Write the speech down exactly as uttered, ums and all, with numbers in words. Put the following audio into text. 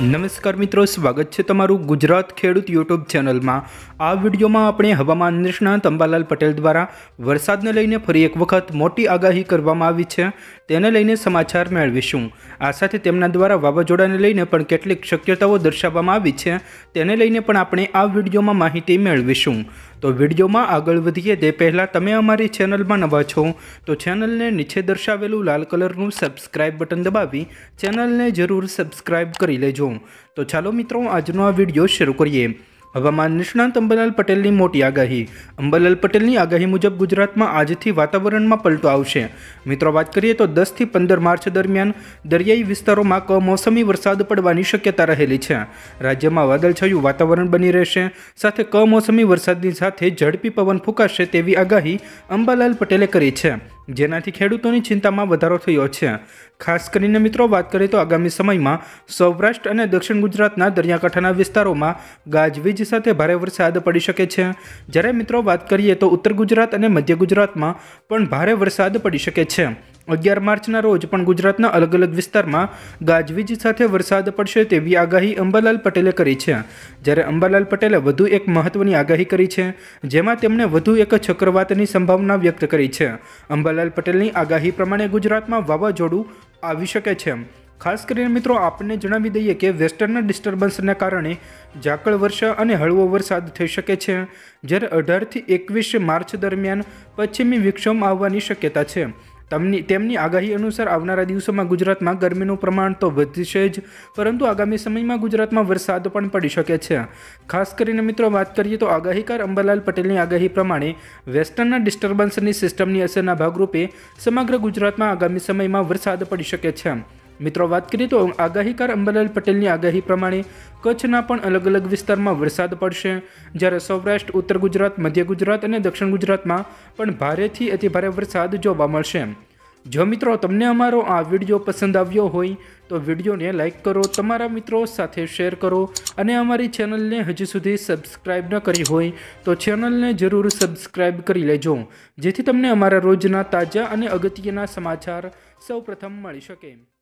नमस्कार मित्रों, स्वागत है तमारू गुजरात खेडूत यूट्यूब चैनल में। आ वीडियो में आपणे हवामान निष्णात अंबालाल पटेल द्वारा वरसादने लईने फरी एक वखत मोटी आगाही करवामां आवी छे, तेने लईने समाचार मेळवीशुं। आ साथे तेमना द्वारा वावाजोडाने लईने पण केटलीक शक्यताओ दर्शाववामां आवी छे, तेने लईने पण आपणे आ वीडियो में माहिती मेळवीशुं। तो वीडियो में आगळ वधीए ते पहेला तमे अमारी चेनल में नवा छो तो चेनल ने नीचे दर्शावेलू लाल कलरनू सब्सक्राइब बटन दबावी चेनल ने जरूर सब्सक्राइब करी लेजो। तो चालो मित्रों, आजनो आ वीडियो शुरू करिए। हवामान निष्णात अंबालाल पटेलनी मोटी आगाही। अंबालाल पटेलनी आगाही मुजब गुजरात में आज थी वातावरण में पलटो आवशे। मित्रों, बात करिए तो दस थी पंदर मार्च दरमियान दरियाई विस्तारों में कमोसमी वरसाद पड़वानी शक्यता रहेली छे। राज्य में वादळछायुं वातावरण बनी रहेशे, साथे कमोसमी वरसादनी साथे झड़पी पवन फूंकाशे तेवी आगाही अंबालाल पटेले करी छे, जेनाथी खेडूतोनी चिंतामां वधारो थयो छे। खास करीने मित्रों बात करें तो आगामी समय में सौराष्ट्र अने दक्षिण गुजरातना दरियाकांठाना विस्तारों में गाजवीज साथे भारे वरसाद पड़ी शके छे। ज्यारे मित्रों बात करिए तो उत्तर गुजरात अने मध्य गुजरात में पण भारे वरसाद पड़ी शके छे। अगियार मार्चना रोज पण गुजरातना अलग अलग विस्तार में गाजवीज साथे वरसाद पड़शे तेवी आगाही अंबालाल पटेले करी छे। ज्यारे अंबालाल पटेले वधु एक महत्वनी आगाही करी छे, जेमां तेमणे वधु एक चक्रवातनी संभावना व्यक्त करी छे। अंबालाल पटेलनी आगाही प्रमाणे गुजरात में वावाजोडुं आवी शके छे। खास करीने मित्रों आपने जणावी दईए के वेस्टर्न डिस्टर्बन्सने कारणे झाकळ वर्षा अने हळवो वरसाद थई शके छे। ज्यारे अठार थी एकवीस मार्च दरमियान पश्चिमी विक्षोभ आववानी शक्यता छे। तमनी तेमनी आगाही अनुसार आवनारा दिवसों में गुजरात में गरमीनु प्रमाण तो वधशे ज, परंतु आगामी समय में गुजरात में वरसाद पण पड़ी शके छे। खास करीने मित्रों बात करिए तो आगाहीकार अंबालाल पटेलनी आगाही प्रमाणे वेस्टर्न डिस्टर्बन्सनी सिस्टमनी असरना भागरूपे समग्र गुजरात में आगामी समय में वरसाद पड़ी शके छे। मित्रों बात करिए तो आगाहीकार अंबालाल पटेलनी आगाही प्रमाणे कच्छना पण अलग अलग विस्तार में वरसाद पड़शे। ज्यारे सौराष्ट्र, उत्तर गुजरात, मध्य गुजरात अने दक्षिण गुजरात में पण भारे थी अति भारे वरसाद जोवा मळशे। जो मित्रों तमने अमारो आ वीडियो पसंद आव्यो होय तो वीडियो ने लाइक करो, तमारा मित्रों साथे शेर करो अने अमारी चेनल ने हजी सुधी सब्सक्राइब न करी होय तो चेनल ने जरूर सब्सक्राइब करी लेजो, जेथी तमने अमारा रोजना ताजा अने अगत्यना समाचार सौप्रथम मळी शके।